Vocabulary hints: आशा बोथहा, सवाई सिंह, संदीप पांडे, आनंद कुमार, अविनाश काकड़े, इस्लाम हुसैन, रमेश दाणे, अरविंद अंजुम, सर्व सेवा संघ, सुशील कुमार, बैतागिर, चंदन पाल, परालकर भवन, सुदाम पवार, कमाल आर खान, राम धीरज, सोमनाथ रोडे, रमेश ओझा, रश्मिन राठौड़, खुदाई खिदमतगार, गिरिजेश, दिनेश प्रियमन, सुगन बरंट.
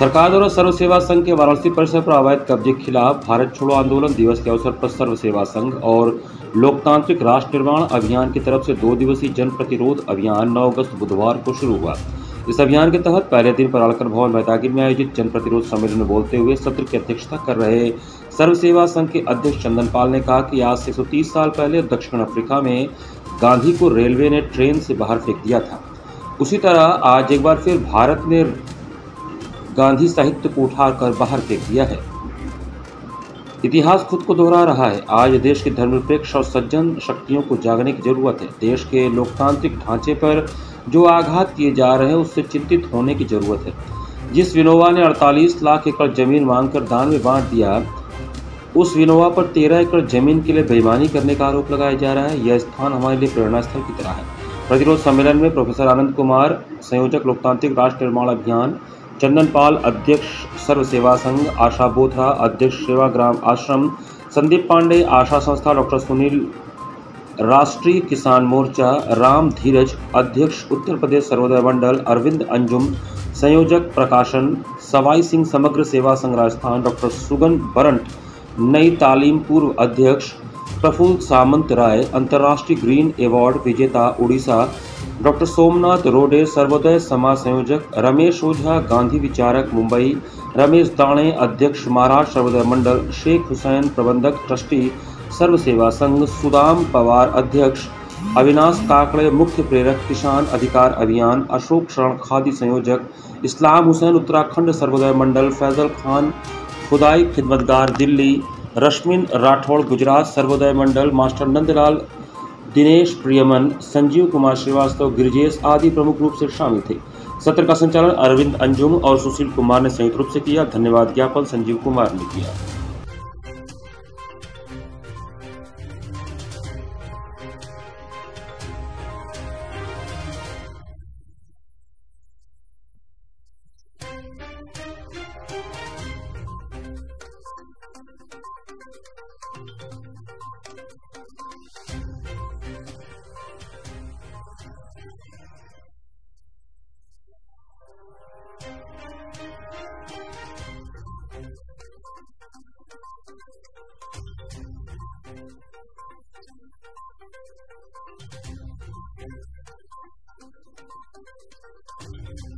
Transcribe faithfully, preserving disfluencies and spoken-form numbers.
सरकार द्वारा सर्व सेवा संघ के वाराणसी परिसर पर अवैध कब्जे के खिलाफ भारत छोड़ो आंदोलन दिवस के अवसर पर सर्व सेवा संघ और लोकतांत्रिक राष्ट्र निर्माण अभियान की तरफ से दो दिवसीय जन प्रतिरोध अभियान नौ अगस्त बुधवार को शुरू हुआ। इस अभियान के तहत पहले दिन परालकर भवन बैतागिर में आयोजित जन प्रतिरोध सम्मेलन में बोलते हुए सत्र की अध्यक्षता कर रहे सर्व सेवा संघ के अध्यक्ष चंदन पाल ने कहा कि आज से एक सौ तीस साल पहले दक्षिण अफ्रीका में गांधी को रेलवे ने ट्रेन से बाहर फेंक दिया था। उसी तरह आज एक बार फिर भारत ने गांधी साहित्य को उठाकर बाहर फेंक दिया है। इतिहास खुद को दोहरा रहा है। आज देश के धर्मनिरपेक्ष और सज्जन शक्तियों को जागने की जरूरत है। देश के लोकतांत्रिक ढांचे पर जो आघात किए जा रहे हैं उससे चिंतित होने की जरूरत है। जिस विनोवा ने अड़तालीस लाख एकड़ जमीन मांगकर दान में बांट दिया, उस विनोवा पर तेरह एकड़ जमीन के लिए बेईमानी करने का आरोप लगाया जा रहा है। यह स्थान हमारे लिए प्रेरणा स्थल की तरह है। प्रतिरोध सम्मेलन में प्रोफेसर आनंद कुमार संयोजक लोकतांत्रिक राष्ट्र निर्माण अभियान, चंदन पाल अध्यक्ष सर्व सेवा संघ, आशा बोथहा अध्यक्ष सेवाग्राम आश्रम, संदीप पांडे आशा संस्था, डॉक्टर सुनील राष्ट्रीय किसान मोर्चा, राम धीरज अध्यक्ष उत्तर प्रदेश सर्वोदय मंडल, अरविंद अंजुम संयोजक प्रकाशन, सवाई सिंह समग्र सेवा संघ राजस्थान, डॉक्टर सुगन बरंट नई तालीम पूर्व अध्यक्ष, प्रफुल्ल सामंत राय अंतर्राष्ट्रीय ग्रीन अवार्ड विजेता उड़ीसा, डॉक्टर सोमनाथ रोडे सर्वोदय समाज संयोजक, रमेश ओझा गांधी विचारक मुंबई, रमेश दाणे अध्यक्ष महाराष्ट्र सर्वोदय मंडल, शेख हुसैन प्रबंधक ट्रस्टी सर्व सेवा संघ, सुदाम पवार अध्यक्ष, अविनाश काकड़े मुख्य प्रेरक किसान अधिकार अभियान, अशोक शरण खादी संयोजक, इस्लाम हुसैन उत्तराखंड सर्वोदय मंडल, फैजल खान खुदाई खिदमतगार दिल्ली, रश्मिन राठौड़ गुजरात सर्वोदय मंडल, मास्टर नंदलाल, दिनेश प्रियमन, संजीव कुमार श्रीवास्तव, गिरिजेश आदि प्रमुख रूप से शामिल थे। सत्र का संचालन अरविंद अंजुम और सुशील कुमार ने संयुक्त रूप से किया। धन्यवाद ज्ञापन संजीव कुमार ने किया। Thank you.